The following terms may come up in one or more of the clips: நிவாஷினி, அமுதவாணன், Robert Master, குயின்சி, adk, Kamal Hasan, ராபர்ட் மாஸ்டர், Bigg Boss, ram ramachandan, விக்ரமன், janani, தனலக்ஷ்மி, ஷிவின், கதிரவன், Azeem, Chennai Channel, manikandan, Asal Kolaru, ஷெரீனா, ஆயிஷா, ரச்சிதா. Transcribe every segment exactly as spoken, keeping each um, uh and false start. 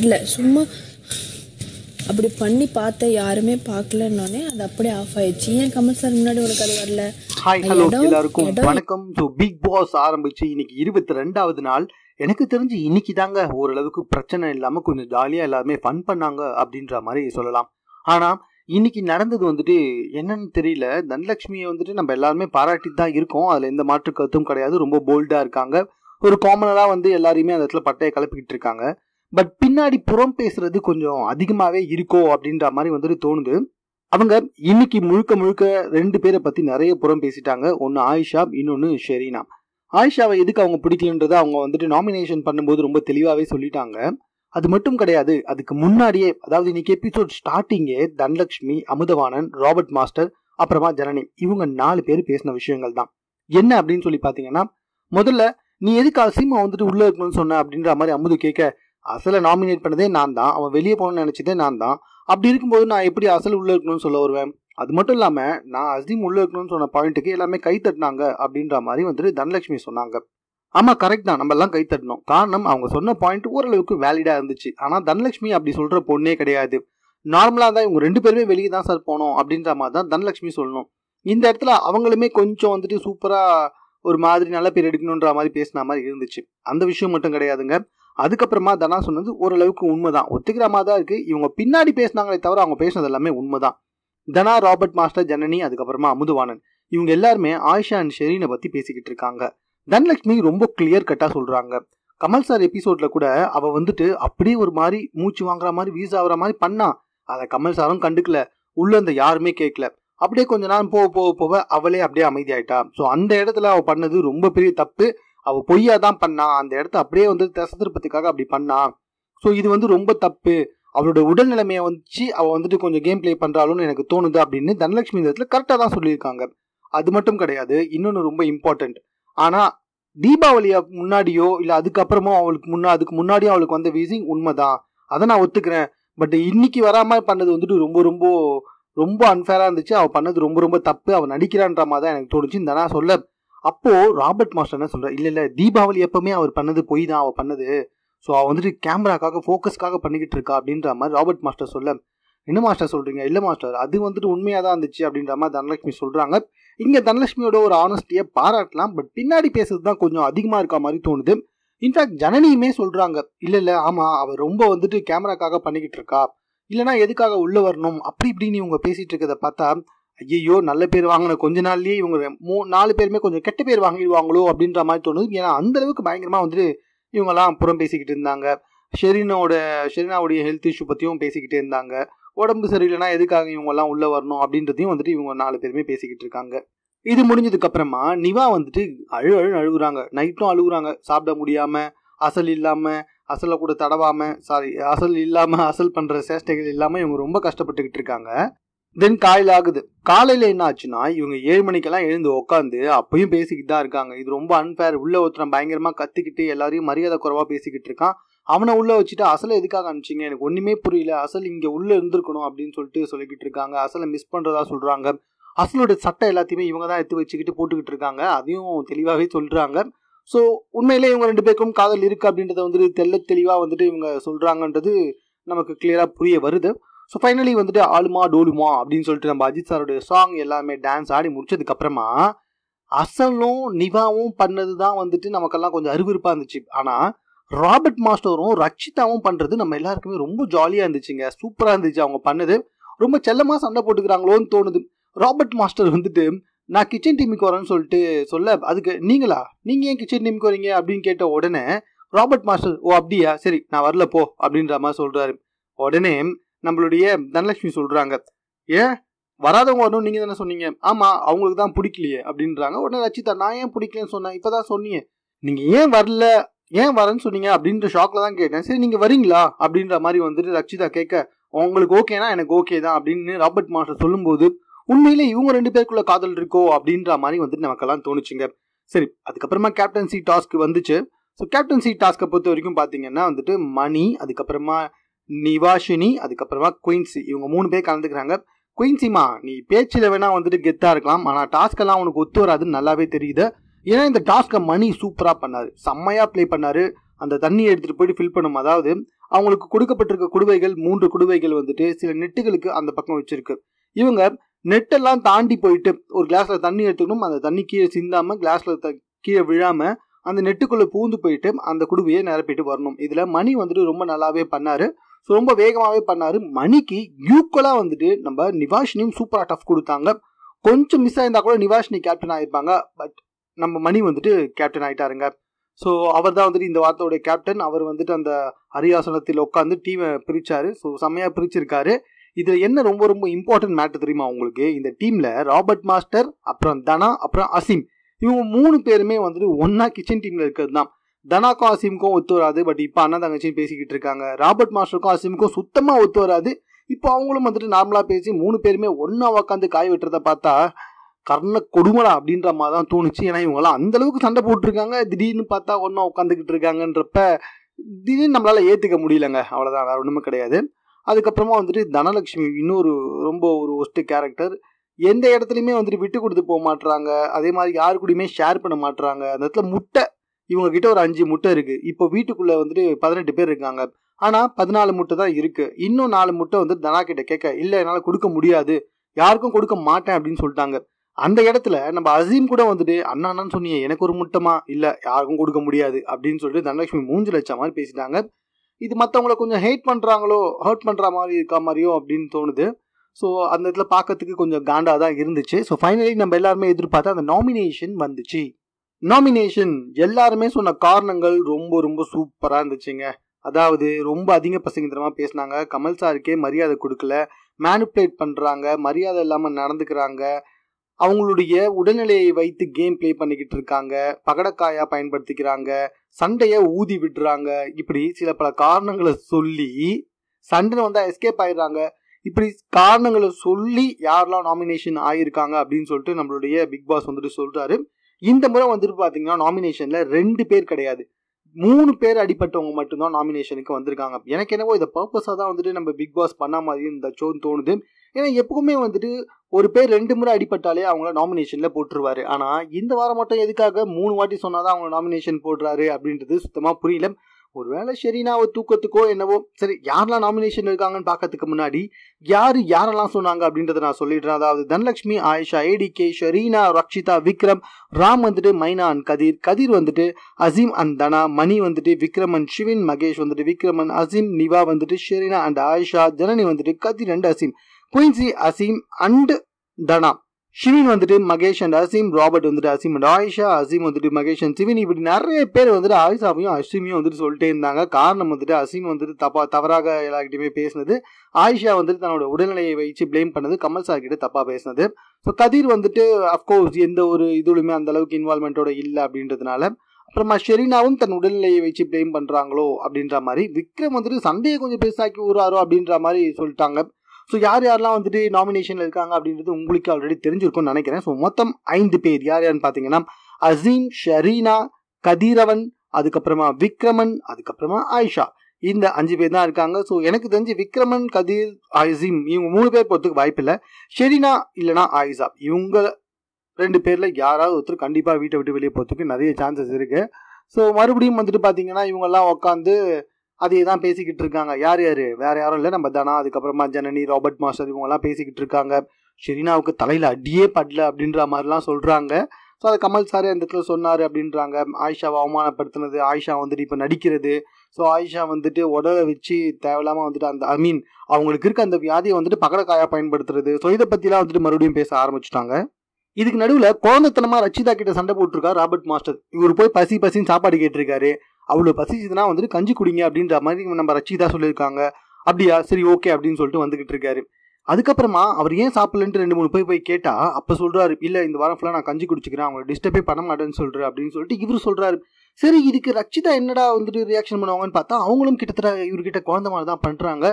இல்ல சும்மா அப்படி பண்ணி பார்த்த யாருமே பார்க்கலன்னே அது அப்படியே ஆஃப் ஆயிடுச்சு. ஏன் கமல் சார் முன்னாடி ஒரு கதை வரல? ஹாய் ஹலோ எல்லாருக்கும் வணக்கம். சோ பிக் பாஸ் ஆரம்பிச்சு இன்னைக்கு இருபத்தி இரண்டாவது நாள். எனக்கு தெரிஞ்சு இன்னைக்கு தாங்க ஓரளவுக்கு பிரச்சனை இல்லாமல் கொஞ்சம் ஜாலியாக எல்லாருமே ஃபன் பண்ணாங்க அப்படின்ற மாதிரி சொல்லலாம். ஆனால் இன்னைக்கு நடந்தது வந்துட்டு என்னன்னு தெரியல. தனலட்சுமியை வந்துட்டு நம்ம எல்லாருமே பாராட்டி தான் இருக்கோம், அதில் எந்த மாற்று கருத்தும் கிடையாது. ரொம்ப போல்டாக இருக்காங்க, ஒரு காமனராக வந்து எல்லாருமே அந்த இடத்துல பட்டையை கலப்பிக்கிட்டு இருக்காங்க. பட் பின்னாடி புறம் பேசுறது கொஞ்சம் அதிகமாகவே இருக்கோ அப்படின்ற மாதிரி வந்துட்டு தோணுது. அவங்க இன்னைக்கு முழுக்க முழுக்க ரெண்டு பேரை பற்றி நிறைய புறம் பேசிட்டாங்க. ஒன்று ஆயிஷா, இன்னொன்று ஷெரீனா. ஆயிஷாவை எதுக்கு அவங்க பிடிக்கலன்றதை அவங்க வந்துட்டு நாமினேஷன் பண்ணும்போது ரொம்ப தெளிவாகவே சொல்லிட்டாங்க. அது மட்டும் கிடையாது, அதுக்கு முன்னாடியே அதாவது இன்னைக்கு எபிசோட் ஸ்டார்டிங்கே தனலக்ஷ்மி, அமுதவாணன், ராபர்ட் மாஸ்டர், அப்புறமா ஜனனி இவங்க நாலு பேர் பேசின விஷயங்கள் தான் என்ன அப்படின்னு சொல்லி பார்த்தீங்கன்னா, முதல்ல நீ எதுக்கு அசீமா வந்துட்டு உள்ளே இருக்கணும்னு சொன்ன அப்படின்ற மாதிரி அமுது கேட்க, அசலை நாமினேட் பண்ணதே நான் தான், அவன் வெளியே போகணும்னு நினச்சதே நான் தான், அப்படி இருக்கும்போது நான் எப்படி அசல் உள்ளே இருக்கணும்னு சொல்ல வருவேன்? அது மட்டும் இல்லாமல் நான் அசீம் உள்ளே இருக்கணும்னு சொன்ன பாயிண்ட்டுக்கு எல்லாமே கை தட்டினாங்க அப்படின்ற மாதிரி வந்துட்டு தனலக்ஷ்மி சொன்னாங்க. ஆமாம் கரெக்ட் தான், நம்மெல்லாம் கை தட்டணும். காரணம் அவங்க சொன்ன பாயிண்ட் ஓரளவுக்கு வேலிடாக இருந்துச்சு. ஆனால் தனலக்ஷ்மி அப்படி சொல்கிற பொண்ணே கிடையாது. நார்மலாக தான் இவங்க ரெண்டு பேருமே வெளியே தான் சார் போனோம் அப்படின்ற மாதிரி தான் தனலக்ஷ்மி சொல்லணும். இந்த இடத்துல அவங்களுமே கொஞ்சம் வந்துட்டு சூப்பராக ஒரு மாதிரி நல்ல பேர் எடுக்கணுன்ற மாதிரி பேசின மாதிரி இருந்துச்சு. அந்த விஷயம் மட்டும் கிடையாதுங்க. அதுக்கப்புறமா தனா சொன்னது ஓரளவுக்கு உண்மை தான், ஒத்துக்கிற மாதிரி தான் இருக்குது. இவங்க பின்னாடி பேசினாங்களே தவிர அவங்க பேசினது எல்லாமே உண்மை தான். தனா, ராபர்ட் மாஸ்டர், ஜனனி, அதுக்கப்புறமா அமுதுவானன் இவங்க எல்லாருமே ஆயிஷா அண்ட் ஷெரீனை பற்றி பேசிக்கிட்டு இருக்காங்க. தனலக்ஷ்மி ரொம்ப கிளியர் கட்டாக சொல்கிறாங்க. கமல் சார் எபிசோடில் கூட அவள் வந்துட்டு அப்படியே ஒரு மாதிரி மூச்சு வாங்குற மாதிரி வீஸ் ஆகிற மாதிரி பண்ணா, அதை கமல் சாரும் கண்டுக்கல, உள்ளே அந்த யாருமே கேட்கல. அப்படியே கொஞ்ச நேரம் போக போக போக அவளே அப்படியே அமைதியாயிட்டா. ஸோ அந்த இடத்துல அவள் பண்ணது ரொம்ப பெரிய தப்பு. அவள் பொய்யா தான் பண்ணா, அந்த இடத்த அப்படியே வந்து திசை திருப்பத்துக்காக அப்படி பண்ணா. ஸோ இது வந்து ரொம்ப தப்பு. அவளோட உடல் நிலைமையை வந்துச்சு அவள் வந்துட்டு கொஞ்சம் கேம் பிளே பண்ணுறாளுன்னு எனக்கு தோணுது அப்படின்னு தனலக்ஷ்மி இந்த இடத்துல கரெக்டாக தான் சொல்லியிருக்காங்க. அது மட்டும் கிடையாது, இன்னொன்று ரொம்ப இம்பார்ட்டண்ட். ஆனால் தீபாவளியை முன்னாடியோ இல்லை அதுக்கப்புறமோ அவளுக்கு முன்னா அதுக்கு முன்னாடியோ அவளுக்கு வந்த வீசிங் உண்மை தான், அதை நான் ஒத்துக்கிறேன். பட் இன்னைக்கு வராமல் பண்ணது வந்துட்டு ரொம்ப ரொம்ப ரொம்ப அன்ஃபேராக இருந்துச்சு. அவள் பண்ணது ரொம்ப ரொம்ப தப்பு, அவள் நடிக்கிறான்ற மாதிரி தான் எனக்கு தோணுச்சு இந்த நான் சொல்ல. அப்போது ராபர்ட் மாஸ்டர் என்ன சொல்கிறேன், இல்லை இல்லை தீபாவளி எப்பவுமே அவர் பண்ணது போய் தான் அவள் பண்ணது. ஸோ அவள் வந்துட்டு கேமராக்காக ஃபோக்கஸ்க்காக பண்ணிக்கிட்டு இருக்கா அப்படின்ற மாதிரி ராபர்ட் மாஸ்டர் சொல்ல, என்ன மாஸ்டர் சொல்கிறீங்க, இல்லை மாஸ்டர் அது வந்துட்டு உண்மையாக தான் இருந்துச்சு அப்படின்ற மாதிரி தனலக்ஷ்மி சொல்கிறாங்க. இங்கே தனலக்ஷ்மியோட ஒரு ஆனஸ்டியை பாராட்டலாம், பட் பின்னாடி பேசுறது தான் கொஞ்சம் அதிகமாக இருக்க மாதிரி தோணுது. இன்ஃபேக்ட் ஜனனியுமே சொல்கிறாங்க, இல்லை இல்லை ஆமாம் அவள் ரொம்ப வந்துட்டு கேமராக்காக பண்ணிக்கிட்டு இருக்கா, இல்லைனா எதுக்காக உள்ளே வரணும் அப்படி இப்படின்னு இவங்க பேசிகிட்டு இருக்கிறத பார்த்தா, ஐயோ நல்ல பேர் வாங்கின கொஞ்ச நாள்லேயே இவங்க மூ நாலு பேருமே கொஞ்சம் கெட்ட பேர் வாங்கிடுவாங்களோ அப்படின்ற மாதிரி தோணுது. ஏன்னா அந்தளவுக்கு பயங்கரமாக வந்துட்டு இவங்கெல்லாம் புறம் பேசிக்கிட்டு இருந்தாங்க. ஷெரீனாவோட ஷெரீனாவுடைய ஹெல்த் இஷ்யூ பற்றியும் பேசிக்கிட்டே இருந்தாங்க. உடம்பு சரியில்லைனா எதுக்காக இவங்கெல்லாம் உள்ளே வரணும் அப்படின்றதையும் வந்துட்டு இவங்க நாலு பேருமே பேசிக்கிட்டு இருக்காங்க. இது முடிஞ்சதுக்கப்புறமா நிவா வந்துட்டு அழு அழு அழுகுறாங்க, நைட்டும் அழுகுறாங்க, சாப்பிட முடியாமல், அசல் இல்லாமல், அசலை கூட தடவாமல், சாரி அசல் இல்லாமல் அசல் பண்ணுற சேஷ்டைகள் இல்லாமல் இவங்க ரொம்ப கஷ்டப்பட்டுக்கிட்டு இருக்காங்க. தென் காலையில் ஆகுது. காலையில் என்ன ஆச்சுன்னா, இவங்க ஏழு மணிக்கெல்லாம் எழுந்து உட்காந்து அப்பயும் பேசிக்கிட்டு தான் இருக்காங்க. இது ரொம்ப அன்ஃபேர், உள்ளே ஒருத்தன் பயங்கரமாக கற்றுக்கிட்டு எல்லாரையும் மரியாதை குறைவாக பேசிக்கிட்டு இருக்கான். அவனை உள்ளே வச்சுட்டு அசலை எதுக்காக அனுப்பிச்சிங்க, எனக்கு ஒன்றுமே புரியல, அசல் இங்கே உள்ளே இருந்திருக்கணும் அப்படின்னு சொல்லிட்டு சொல்லிக்கிட்டு இருக்காங்க. அசலை மிஸ் பண்ணுறதா சொல்கிறாங்க. அசலோட சட்டை எல்லாத்தையுமே இவங்க தான் எடுத்து வச்சுக்கிட்டு போட்டுக்கிட்டு இருக்காங்க, அதையும் தெளிவாகவே சொல்கிறாங்க. ஸோ உண்மையிலே இவங்க ரெண்டு பேருக்கும் காதல் இருக்குது அப்படின்றத வந்துட்டு தெல்ல தெளிவாக வந்துட்டு இவங்க சொல்கிறாங்கன்றது நமக்கு கிளியராக புரிய வருது. ஸோ ஃபைனலி வந்துட்டு ஆளுமா டோலுமா அப்படின்னு சொல்லிட்டு நம்ம அஜித் சாரோடைய சாங் எல்லாமே டான்ஸ் ஆடி முடிச்சதுக்கப்புறமா அசலும் நிவாவும் பண்ணது தான் வந்துட்டு நமக்கெல்லாம் கொஞ்சம் அருவருப்பாக இருந்துச்சு. ஆனால் ராபர்ட் மாஸ்டரும் ரக்ஷிதாவும் பண்ணுறது நம்ம எல்லாருக்குமே ரொம்ப ஜாலியாக இருந்துச்சுங்க, சூப்பராக இருந்துச்சு. அவங்க பண்ணது ரொம்ப செல்லமாக சண்டை போட்டுக்கிறாங்களோன்னு தோணுது. ராபர்ட் மாஸ்டர் வந்துட்டு நான் கிச்சன் டீமுக்கு வரேன்னு சொல்லிட்டு சொல்ல, அதுக்கு நீங்களா நீங்கள் ஏன் கிச்சன் டீமுக்கு வரீங்க அப்படின்னு கேட்ட உடனே ராபர்ட் மாஸ்டர் ஓ அப்படியா சரி நான் வரல போ அப்படின்ற மாதிரி சொல்கிறாரு. உடனே நம்மளுடைய தனலக்ஷ்மி சொல்கிறாங்க, ஏன் வராதவங்க வரணும் நீங்கள் தானே சொன்னீங்க. ஆமாம் அவங்களுக்கு தான் பிடிக்கலையே அப்படின்றாங்க. உடனே ரச்சிதா நான் ஏன் பிடிக்கலன்னு சொன்னேன், இப்போ தான் சொன்னீங்க, நீங்கள் ஏன் வரல ஏன் வரேன்னு சொன்னீங்க அப்படின்ற ஷாக்கில் தான் கேட்டேன். சரி நீங்கள் வரீங்களா அப்படின்ற மாதிரி வந்துட்டு ரச்சிதா கேட்க, உங்களுக்கு ஓகேனா எனக்கு ஓகே தான் அப்படின்னு ராபர்ட் மாஸ்டர் சொல்லும்போது உண்மையிலே இவங்க ரெண்டு பேருக்குள்ள காதல் இருக்கோ அப்படின்ற மாதிரி வந்துட்டு நமக்கெல்லாம் தோணுச்சுங்க. சரி அதுக்கப்புறமா கேப்டன்சி டாஸ்க் வந்துச்சு. ஸோ கேப்டன்சி டாஸ்க்கை பொறுத்த வரைக்கும் பார்த்தீங்கன்னா வந்துட்டு மணி, அதுக்கப்புறமா நிவாஷினி, அதுக்கப்புறமா குயின்சி இவங்க மூணு பேர் கலந்துக்கிறாங்க. குயின்சிமா நீ பேச்சில் வேணால் வந்துட்டு கெத்தாக இருக்கலாம், ஆனால் டாஸ்க்கெல்லாம் அவனுக்கு ஒத்து வராதுன்னு நல்லாவே தெரியுது. ஏன்னா இந்த டாஸ்க்கை மணி சூப்பராக பண்ணார், செம்மையாக ப்ளே பண்ணார். அந்த தண்ணியை எடுத்துகிட்டு போய்ட்டு ஃபில் பண்ணும். அதாவது அவங்களுக்கு கொடுக்கப்பட்டிருக்க குடுவைகள் மூன்று குடுவைகள் வந்துட்டு சில நெட்டுகளுக்கு அந்த பக்கம் வச்சுருக்கு. இவங்க நெட்டெல்லாம் தாண்டி போயிட்டு ஒரு கிளாஸில் தண்ணி எடுத்துக்கணும், அந்த தண்ணி கீழே சிந்தாமல் கிளாஸில் த கீழே விழாமல் அந்த நெட்டுக்குள்ளே பூந்து போயிட்டு அந்த குடுவையை நிரப்பிட்டு வரணும். இதில் மணி வந்துட்டு ரொம்ப நல்லாவே பண்ணார், ஸோ ரொம்ப வேகமாகவே பண்ணார். மணிக்கு ஈக்குவலாக வந்துட்டு நம்ம நிவாஷினியும் சூப்பராக டஃப் கொடுத்தாங்க. கொஞ்சம் மிஸ் ஆயிருந்தால் கூட நிவாஷினி கேப்டன் ஆகிருப்பாங்க, பட் நம்ம மணி வந்துட்டு கேப்டன் ஆகிட்டாருங்க. ஸோ அவர் தான் வந்துட்டு இந்த வாரத்தோடைய கேப்டன். அவர் வந்துட்டு அந்த அரியாசனத்தில் உட்காந்து டீமை பிரித்தார். ஸோ செம்மையாக பிரிச்சிருக்காரு. இதில் என்ன ரொம்ப ரொம்ப இம்பார்ட்டன்ட் மேட்டர் தெரியுமா உங்களுக்கு, இந்த டீமில் ராபர்ட் மாஸ்டர், அப்புறம் தனா, அப்புறம் அசீம், இவங்க மூணு பேருமே வந்துட்டு ஒன்னா கிச்சன் டீமில் இருக்கிறது தான். தனாக்கும் அசீமுக்கும் ஒத்து வராது, பட் இப்போ அண்ணா தங்கச்சின்னு பேசிக்கிட்டு இருக்காங்க. ராபர்ட் மாஸ்டருக்கும் அசீமுக்கும் சுத்தமாக ஒத்து வராது. இப்போ அவங்களும் வந்துட்டு நார்மலாக பேசி மூணு பேருமே ஒன்றா உக்காந்து காய் வெட்டுறதை பார்த்தா கர்ண கொடுமலா அப்படின்ற மாதிரி தான் தோணுச்சு. ஏன்னா இவங்களாம் அந்தளவுக்கு சண்டை போட்டிருக்காங்க, திடீர்னு பார்த்தா ஒன்றா உட்காந்துக்கிட்டு இருக்காங்கன்றப்ப திடீர்னு நம்மளால் ஏற்றுக்க முடியலங்க. அவ்வளோதான், வேறு ஒன்றுமே கிடையாது. அதுக்கப்புறமா வந்துட்டு தனலக்ஷ்மி இன்னொரு ரொம்ப ஒரு ஒஸ்ட் கேரக்டர். எந்த இடத்துலையுமே வந்துட்டு விட்டு கொடுத்து போக மாட்டுறாங்க, அதே மாதிரி யாரு கூடயுமே ஷேர் பண்ண மாட்டுறாங்க. அந்த இடத்துல முட்டை இவங்ககிட்ட ஒரு அஞ்சு முட்டை இருக்குது. இப்போ வீட்டுக்குள்ளே வந்துட்டு பதினெட்டு பேர் இருக்காங்க, ஆனால் பதினாலு முட்டை தான் இருக்குது. இன்னும் நாலு முட்டை வந்துட்டு தனா கிட்ட கேட்க இல்லை என்னால் கொடுக்க முடியாது, யாருக்கும் கொடுக்க மாட்டேன் அப்படின்னு சொல்லிட்டாங்க. அந்த இடத்துல நம்ம அசீம் கூட வந்துட்டு அண்ணா அண்ணான்னு சொன்னீங்க, எனக்கு ஒரு முட்டமா, இல்லை யாருக்கும் கொடுக்க முடியாது அப்படின்னு சொல்லிட்டு தனலக்ஷ்மி மூஞ்சி லட்ச மாதிரி பேசிட்டாங்க. இது மற்றவங்கள கொஞ்சம் ஹேட் பண்ணுறாங்களோ, ஹர்ட் பண்ணுற மாதிரி இருக்கா மாதிரியோ அப்படின்னு தோணுது. ஸோ அந்த இடத்துல பார்க்கறதுக்கு கொஞ்சம் காண்டாக தான் இருந்துச்சு. ஸோ ஃபைனலி நம்ம எல்லாருமே எதிர்பார்த்தா அந்த நாமினேஷன் வந்துச்சு. நாமினேஷன் எல்லாருமே சொன்ன காரணங்கள் ரொம்ப ரொம்ப சூப்பராக இருந்துச்சுங்க. அதாவது ரொம்ப அதிக பசங்கத்தனமாக பேசினாங்க, கமல் சாருக்கே மரியாதை கொடுக்கல, மேனுப்லேட் பண்ணுறாங்க, மரியாதை இல்லாமல் நடந்துக்கிறாங்க, அவங்களுடைய உடல்நிலையை வைத்து கேம் பிளே பண்ணிக்கிட்டு இருக்காங்க, பகடக்காயாக பயன்படுத்திக்கிறாங்க, சண்டையை ஊதி விடுறாங்க, இப்படி சில பல காரணங்களை சொல்லி சண்டை வந்தால் எஸ்கேப் ஆயிடுறாங்க. இப்படி காரணங்களை சொல்லி யாரெல்லாம் நாமினேஷன் ஆகியிருக்காங்க அப்படின்னு சொல்லிட்டு நம்மளுடைய பிக் பாஸ் வந்துட்டு சொல்கிறாரு. இந்த முறை வந்துட்டு பார்த்தீங்கன்னா நாமினேஷனில் ரெண்டு பேர் கிடையாது, மூணு பேர் அடிப்பட்டவங்க மட்டும்தான் நாமினேஷனுக்கு வந்திருக்காங்க. எனக்கு என்னவோ இதை பர்பஸாக தான் வந்துட்டு நம்ம பிக் பாஸ் பண்ண மாதிரியும் இந்த ஷோன்னு தோணுது. ஏன்னா எப்பவுமே வந்துட்டு ஒரு பேர் ரெண்டு முறை அடிப்பட்டாலே அவங்கள நாமினேஷனில் போட்டுருவாரு, ஆனால் இந்த வாரம் மட்டும் எதுக்காக மூணு வாட்டி சொன்னாதான் அவங்க நாமினேஷன் போடுறாரு அப்படின்றது சுத்தமாக புரியல. ஒருவேளை ஷெரீனா ஒரு தூக்கத்துக்கோ என்னவோ. சரி, யாரெல்லாம் நாமினேஷன் இருக்காங்கன்னு பார்க்கறதுக்கு முன்னாடி யார் யாரெல்லாம் சொன்னாங்க அப்படின்றத நான் சொல்லிடுறேன். அதாவது தனலக்ஷ்மி, ஆயிஷா, ஏடிகே, ஷெரீனா, ரக்ஷிதா, விக்ரம், ராம் வந்துட்டு மைனா அண்ட் கதீர், கதீர் வந்துட்டு அசீம் அண்ட் தனா, மணி வந்துட்டு விக்ரமன், சிவின், மகேஷ் வந்துட்டு விக்ரமன், அசீம், நிவா வந்துட்டு ஷெரீனா அண்ட் ஆயிஷா, ஜனனி வந்துட்டு கதீர் அண்ட் அசீம், குயின்சி அசீம் அண்ட் தனா, ஷிவின் வந்துட்டு மகேஷ் அண்ட் அசீம், ராபர்ட் வந்துட்டு அசீம் அண்ட் ஆயிஷா, அசீம் வந்துட்டு மகேஷ் அண்ட் சிவின், இப்படி நிறைய பேர் வந்துட்டு ஆயிஷாவையும் அசீமையும் வந்துட்டு சொல்லிட்டே இருந்தாங்க. காரணம் வந்துட்டு அசீம் வந்துட்டு தப்பா தவறாக எல்லாருக்கிட்டையுமே பேசினது, ஆயிஷா வந்துட்டு தன்னோட உடல்நிலையை வச்சு பிளேம் பண்ணது, கமல் சார் கிட்ட தப்பாக பேசினது. ஸோ கதீர் வந்துட்டு அஃப்கோர்ஸ் எந்த ஒரு இதுலையுமே அந்த அளவுக்கு இன்வால்மெண்ட்டோட இல்லை அப்படின்றதுனால, அப்புறமா ஷெரீனாவும் தன் உடல்நிலையை வச்சு பிளேம் பண்ணுறாங்களோ அப்படின்ற மாதிரி, விக்ரம் வந்துட்டு சண்டையை கொஞ்சம் பெருசாக்கி ஊறாரோ அப்படின்ற மாதிரி சொல்லிட்டாங்க. ஸோ யார் யாரெல்லாம் வந்துட்டு நாமினேஷனில் இருக்காங்க அப்படின்றது உங்களுக்கு ஆல்ரெடி தெரிஞ்சிருக்கும்னு நினைக்கிறேன். ஸோ மொத்தம் ஐந்து பேர். யார் யாருன்னு பார்த்தீங்கன்னா அசீம், ஷெரீனா, கதிரவன், அதுக்கப்புறமா விக்ரமன், அதுக்கப்புறமா ஆயிஷா, இந்த அஞ்சு பேர் தான் இருக்காங்க. ஸோ எனக்கு தெரிஞ்சு விக்ரமன், கதீர், அசீம் இவங்க மூணு பேர் போகிறதுக்கு வாய்ப்பு இல்லை. ஷெரீனா இல்லைனா ஆயிஷா இவங்க ரெண்டு பேரில் யாராவது ஒருத்தர் கண்டிப்பாக வீட்டை விட்டு வெளியே போகிறதுக்கு நிறைய சான்சஸ் இருக்குது. ஸோ மறுபடியும் வந்துட்டு பார்த்தீங்கன்னா இவங்கெல்லாம் உட்காந்து அதே தான் பேசிக்கிட்டு இருக்காங்க. யார் யார், வேறு யாரும் இல்லை, நம்ம தனா, அதுக்கப்புறமா ஜனனி, ராபர்ட் மாஸ்டர் இவங்கெல்லாம் பேசிக்கிட்டு இருக்காங்க. ஷெரீனாவுக்கு தலையில் அடியே படல அப்படின்ற மாதிரிலாம் சொல்கிறாங்க. ஸோ அதை கமல் சார் அந்த இடத்துல சொன்னார் அப்படின்றாங்க. ஆயிஷாவை அவமானப்படுத்தினது, ஆயிஷா வந்துட்டு இப்போ நடிக்கிறது, ஸோ ஆயிஷா வந்துட்டு உடலை வச்சு தேவையில்லாமல் வந்துட்டு அந்த ஐ மீன் அவங்களுக்கு இருக்க அந்த வியாதியை வந்துட்டு பகடக்காயாக பயன்படுத்துறது, ஸோ இதை பற்றிலாம் வந்துட்டு மறுபடியும் பேச ஆரம்பிச்சுட்டாங்க. இதுக்கு நடுவில் குழந்தைத்தனமாக ரச்சிதா கிட்ட சண்டை போட்டிருக்காரு ராபர்ட் மாஸ்டர். இவர் போய் பசி பசின்னு சாப்பாடு கேட்டிருக்காரு, அவ்வளோ பசிச்சுதுன்னா வந்துட்டு கஞ்சி குடிங்க அப்படின்ற மாதிரி நம்ம ரச்சிதா சொல்லியிருக்காங்க. அப்படியா, சரி, ஓகே அப்படின்னு சொல்லிட்டு வந்துக்கிட்டு இருக்காரு. அதுக்கப்புறமா அவர் ஏன் சாப்பிடலன்ட்டு ரெண்டு மூணு போய் போய் கேட்டால் அப்போ சொல்கிறாரு, இல்லை இந்த வாரம் ஃபுல்லாக நான் கஞ்சி குடிச்சிக்கிறேன், அவங்களை டிஸ்டர்பே பண்ண மாட்டேன்னு சொல்கிறேன் அப்படின்னு சொல்லிட்டு இவர் சொல்கிறாரு. சரி, இதுக்கு ரச்சிதா என்னடா வந்துட்டு ரியாக்ஷன் பண்ணுவாங்கன்னு பார்த்தா அவங்களும் கிட்டத்தட்ட இவர்கிட்ட குழந்த மாதிரி தான் பண்ணுறாங்க,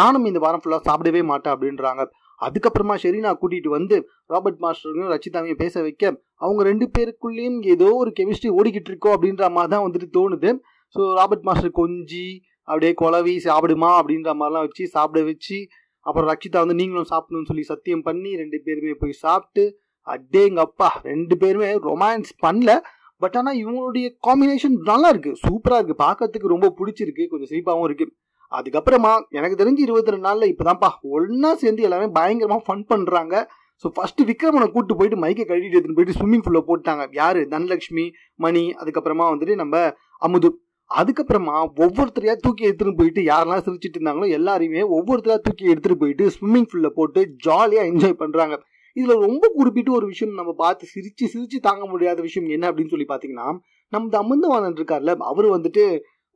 நானும் இந்த வாரம் ஃபுல்லாக சாப்பிடவே மாட்டேன் அப்படின்றாங்க. அதுக்கப்புறமா ஷெரீனா கூட்டிகிட்டு வந்து ராபர்ட் மாஸ்டருக்கும் ரச்சிதாவையும் பேச வைக்க அவங்க ரெண்டு பேருக்குள்ளேயும் ஏதோ ஒரு கெமிஸ்ட்ரி ஓடிக்கிட்டு இருக்கோம் அப்படின்ற மாதிரி தான் வந்துட்டு தோணுது. ஸோ ராபர்ட் மாஸ்டர் கொஞ்சி அப்படியே குழவி சாப்பிடுமா அப்படின்ற மாதிரிலாம் வச்சு சாப்பிட வச்சு, அப்புறம் ரச்சிதா வந்து நீங்களும் சாப்பிடணும்னு சொல்லி சத்தியம் பண்ணி ரெண்டு பேருமே போய் சாப்பிட்டு, அடே எங்கள் அப்பா ரெண்டு பேருமே ரொமான்ஸ் பண்ணல, பட் ஆனால் இவங்களுடைய காம்பினேஷன் நல்லா இருக்குது, சூப்பராக இருக்குது, பார்க்கறதுக்கு ரொம்ப பிடிச்சிருக்கு, கொஞ்சம் சிரிப்பாகவும் இருக்குது. அதுக்கப்புறமா எனக்கு தெரிஞ்சு இருபத்தி ரெண்டு நாளில் இப்போ தான்ப்பா ஒன்றா சேர்ந்து எல்லாமே பயங்கரமாக ஃபன் பண்ணுறாங்க. ஸோ ஃபஸ்ட்டு விக்ரமனை கூப்பிட்டு போயிட்டு மைக்கை கழுவிட்டு எடுத்துகிட்டு போயிட்டு ஸ்விம்மிங் பூலில் போட்டாங்க. யார்? தனலக்ஷ்மி, மணி, அதுக்கப்புறமா வந்துட்டு நம்ம அமுது. அதுக்கப்புறமா ஒவ்வொருத்தரையாக தூக்கி எடுத்துகிட்டு போயிட்டு யாரெல்லாம் சிரிச்சிட்டு இருந்தாங்களோ எல்லாரையுமே ஒவ்வொருத்தரையா தூக்கி எடுத்துகிட்டு போயிட்டு ஸ்விம்மிங் பூலில் போட்டு ஜாலியாக என்ஜாய் பண்ணுறாங்க. இதில் ரொம்ப குறிப்பிட்டு ஒரு விஷயம் நம்ம பார்த்து சிரித்து சிரித்து தாங்க முடியாத விஷயம் என்ன அப்படின்னு சொல்லி பார்த்தீங்கன்னா, நம்ம அமுத வாணன் இருக்கார்ல, அவர் வந்துட்டு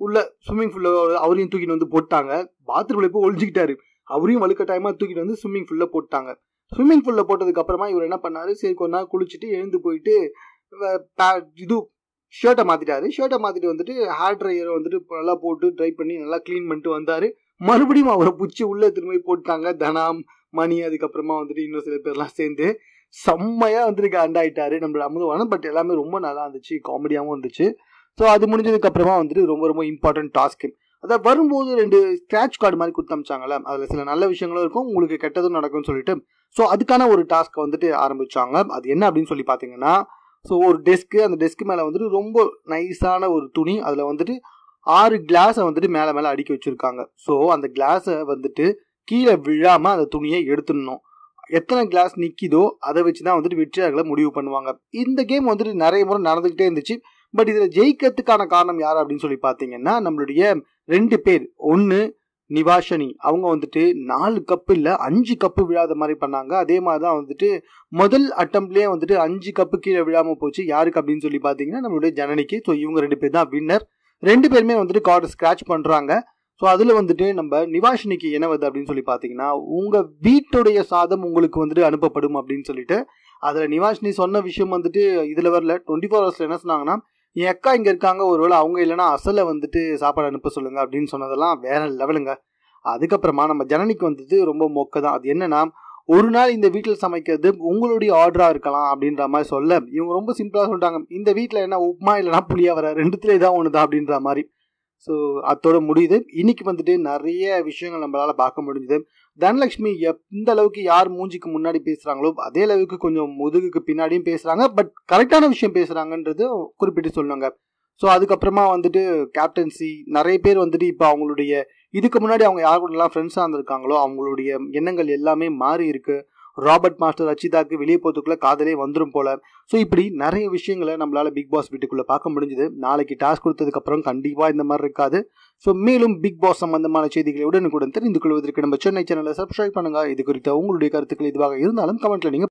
உள்ள ஸ்விம்மிங் பூலில் அவரையும் தூக்கிட்டு வந்து போட்டாங்க. பாத்ரூமில் போய் ஒழிஞ்சிக்கிட்டாரு, அவரையும் வலுக்கட்டாயமாக தூக்கிட்டு வந்து ஸ்விம்மிங் பூலில் போட்டாங்க. ஸ்விம்மிங் பூலில் போட்டதுக்கப்புறமா இவர் என்ன பண்ணார், சரி கொஞ்ச நாள் குளிச்சுட்டு எழுந்து போயிட்டு இது ஷர்ட்டை மாற்றிட்டாரு. ஷர்ட்டை மாற்றிட்டு வந்துட்டு ஹேர் ட்ரையரை வந்துட்டு நல்லா போட்டு ட்ரை பண்ணி நல்லா க்ளீன் பண்ணிட்டு வந்தார். மறுபடியும் அவரை பிடிச்சி உள்ளே திரும்பி போட்டாங்க தனாம், மணி, அதுக்கப்புறமா வந்துட்டு இன்னும் சில பேர்லாம் சேர்ந்து செம்மையாக வந்துட்டு கண்டாயிட்டாரு நம்மளோட அமுதவானம். பட் எல்லாமே ரொம்ப நல்லா இருந்துச்சு, காமெடியாகவும் இருந்துச்சு. ஸோ அது முடிஞ்சதுக்கப்புறமா வந்துட்டு ரொம்ப ரொம்ப இம்பார்ட்டன்ட் டாஸ்க்கு, அதாவது வரும்போது ரெண்டு ஸ்க்ராட்ச் கார்டு மாதிரி கொடுத்து அமிச்சாங்களே, அதில் சில நல்ல விஷயங்களும் இருக்கும், உங்களுக்கு கெட்டதும் நடக்கும்னு சொல்லிட்டு. ஸோ அதுக்கான ஒரு டாஸ்க்கை வந்துட்டு ஆரம்பித்தாங்க. அது என்ன அப்படின்னு சொல்லி பார்த்தீங்கன்னா, ஸோ ஒரு டெஸ்க்கு, அந்த டெஸ்க்கு மேலே வந்துட்டு ரொம்ப நைஸான ஒரு துணி, அதில் வந்துட்டு ஆறு கிளாஸை வந்துட்டு மேலே மேலே அடுக்கி வச்சுருக்காங்க. ஸோ அந்த கிளாஸை வந்துட்டு கீழே விழாமல் அந்த துணியை எடுத்துடணும். எத்தனை கிளாஸ் நிற்கிதோ அதை வச்சு தான் வந்துட்டு வெற்றியாளர்களை முடிவு பண்ணுவாங்க. இந்த கேம் வந்துட்டு நிறைய முறை நடந்துக்கிட்டே இருந்துச்சு. பட் இதில் ஜெயிக்கிறதுக்கான காரணம் யார் அப்படின்னு சொல்லி பார்த்தீங்கன்னா, நம்மளுடைய ரெண்டு பேர், ஒன்று நிவாஷனி, அவங்க வந்துட்டு நாலு கப்பு இல்லை அஞ்சு கப்பு விழாத மாதிரி பண்ணாங்க. அதே மாதிரி தான் வந்துட்டு முதல் அட்டம்ப்ட்லேயே வந்துட்டு அஞ்சு கப்பு கீழே விழாமல் போச்சு. யாருக்கு அப்படின்னு சொல்லி பார்த்தீங்கன்னா, நம்மளுடைய ஜனனிக்கு. ஸோ இவங்க ரெண்டு பேர் தான் வின்னர். ரெண்டு பேருமே வந்துட்டு கார்டு ஸ்க்ராட்ச் பண்ணுறாங்க. ஸோ அதில் வந்துட்டு நம்ம நிவாஷினிக்கு என்ன வருது அப்படின்னு சொல்லி பார்த்தீங்கன்னா, உங்கள் வீட்டுடைய சாதம் உங்களுக்கு வந்துட்டு அனுப்பப்படும் அப்படின்னு சொல்லிட்டு. அதில் நிவாஷினி சொன்ன விஷயம் வந்துட்டு இதில் வரல, டுவெண்ட்டி ஃபோர் ஹவர்ஸில் என்ன சொன்னாங்கன்னா, என் அக்கா இங்கே இருக்காங்க, ஒருவேளை அவங்க இல்லைனா அசலை வந்துட்டு சாப்பாடு அனுப்ப சொல்லுங்கள் அப்படின்னு சொன்னதெல்லாம் வேற லெவலுங்க. அதுக்கப்புறமா நம்ம ஜனனிக்கு வந்துட்டு ரொம்ப மொக்க தான். அது என்னென்னா, ஒரு நாள் இந்த வீட்டில் சமைக்கிறது உங்களுடைய ஆர்டராக இருக்கலாம் அப்படின்ற மாதிரி சொல்ல, இவங்க ரொம்ப சிம்பிளாக சொல்லிட்டாங்க, இந்த வீட்டில் என்ன உப்புமா இல்லைனா புளியாவரை, ரெண்டுத்துல இதான் ஒன்று தான் அப்படின்ற மாதிரி. ஸோ அதோட முடியுது. இன்றைக்கி வந்துட்டு நிறைய விஷயங்கள் நம்மளால் பார்க்க முடிஞ்சுது. தனலக்ஷ்மி எந்த அளவுக்கு யார் மூஞ்சிக்கு முன்னாடி பேசுகிறாங்களோ அதே அளவுக்கு கொஞ்சம் முதுகுக்கு பின்னாடியும் பேசுகிறாங்க. பட் கரெக்டான விஷயம் பேசுகிறாங்கன்றது குறிப்பிட்டு சொல்லுவாங்க. ஸோ அதுக்கப்புறமா வந்துட்டு கேப்டன்சி நிறைய பேர் வந்துட்டு இப்போ அவங்களுடைய இதுக்கு முன்னாடி அவங்க யார் கூடலாம் ஃப்ரெண்ட்ஸாக இருந்திருக்காங்களோ அவங்களுடைய எண்ணங்கள் எல்லாமே மாறி இருக்குது. ராபர்ட் மாஸ்டர் ரச்சிதாக்கு வெளியே போகிறதுக்குள்ளே காதலே வந்துடும் போல். ஸோ இப்படி நிறைய விஷயங்களை நம்மளால் பிக் பாஸ் வீட்டுக்குள்ளே பார்க்க முடிஞ்சுது. நாளைக்கு டாஸ்க் கொடுத்ததுக்கப்புறம் கண்டிப்பாக இந்த மாதிரி இருக்காது. ஸோ மேலும் பிக் பாஸ் சம்பந்தமான செய்திகளை உடனுக்குடன் தெரிந்து கொள்வதற்கு நம்ம சென்னை சேனலை சப்ஸ்கிரைப் பண்ணுங்கள். இது குறித்த உங்களுடைய கருத்துக்கள் இதுவாக இருந்தாலும் கமெண்ட்டில் நீங்கள்